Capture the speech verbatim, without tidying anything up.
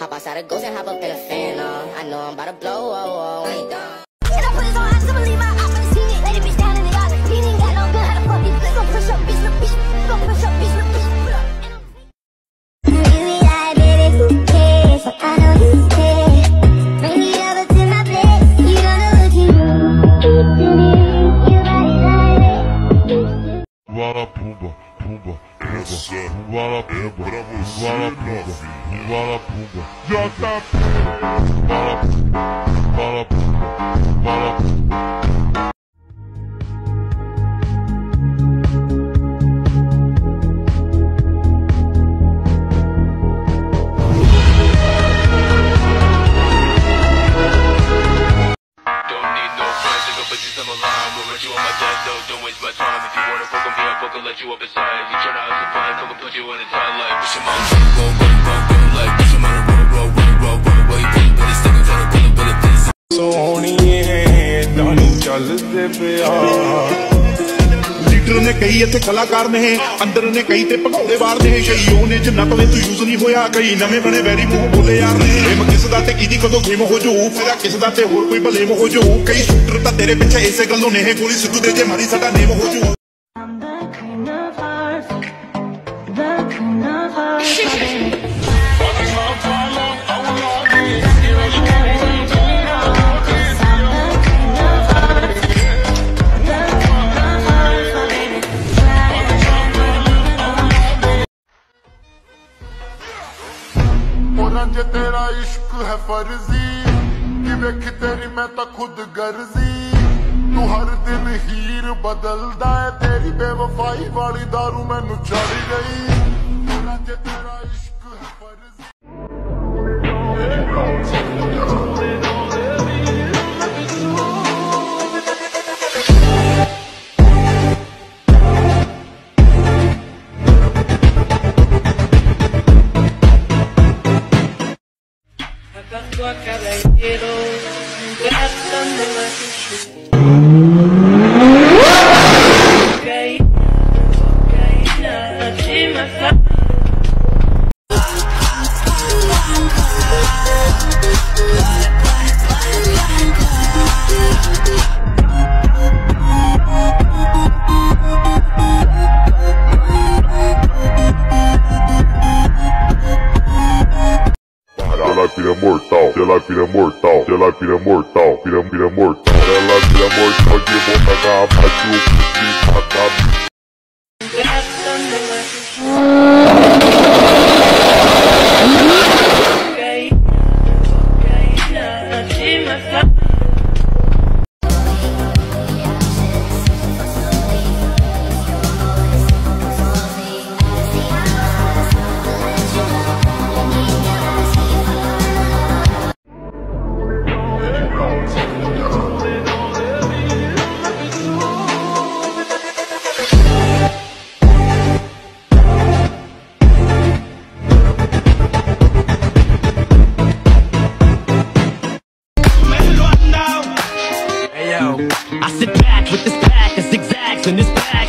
Outside of ghost and hop up in a fan, uh, I know I'm about to blow, oh, oh, I ain't done. Shit, I put it on, I just don't believe my eyes, but it's seen it. Lady bitch down in the yard, he ain't got no gun, how the fuck he flips. Don't push up, bitch, look, bitch, don't push up, bitch, look, bitch, put up, and I'm taking. Really like, baby, who cares? But I know you care. Bring me over to my place, you don't know what you want. Your body like it. Wada Pumba, Pumba. Essa Wada Pumba, Wada Pumba. Wada Pumba, Wada Pumba, Wada Pumba, Wada Pumba. Don't need no friends to go put you some alarm. We'll let you on my dead though, don't waste my time. If you wanna fuck with me, I'll fucking let you up inside. If you try to have some fun, fucking put you in a tight light. Push him out, go, go. Leader ने कही इतने कलाकार ने अंदर ने कही ते पकौड़े बार ने कईयों ने जिन्ना तो यूज नहीं होया कई नवे बने वैरी मुंह बोले यार ने गेम किस दाते की कदों गेम हो जाऊ फिर किस दाते होर कोई भले हो जाऊ कई शूटर ता तेरे पीछे ऐसे गलों ने गोली सिद्धू दे जे मारी साडा नेम हो जाऊ जे तेरा इश्क है फर्जी कि वेख तेरी मैं तो खुद गर्जी तू हर दिन हीर बदलदा है तेरी बेवफाई वाली दारू मैनू चढ़ गई जे तेरा इश्क है फर्जी caballero, gastando más cocaína, cocaína, te mata. Pira mortal, ela pira mortal, ela pira mortal, pira pira mortal, ela pira mortal de boca da pachuca de I sit back with this pack of zigzags and this pack.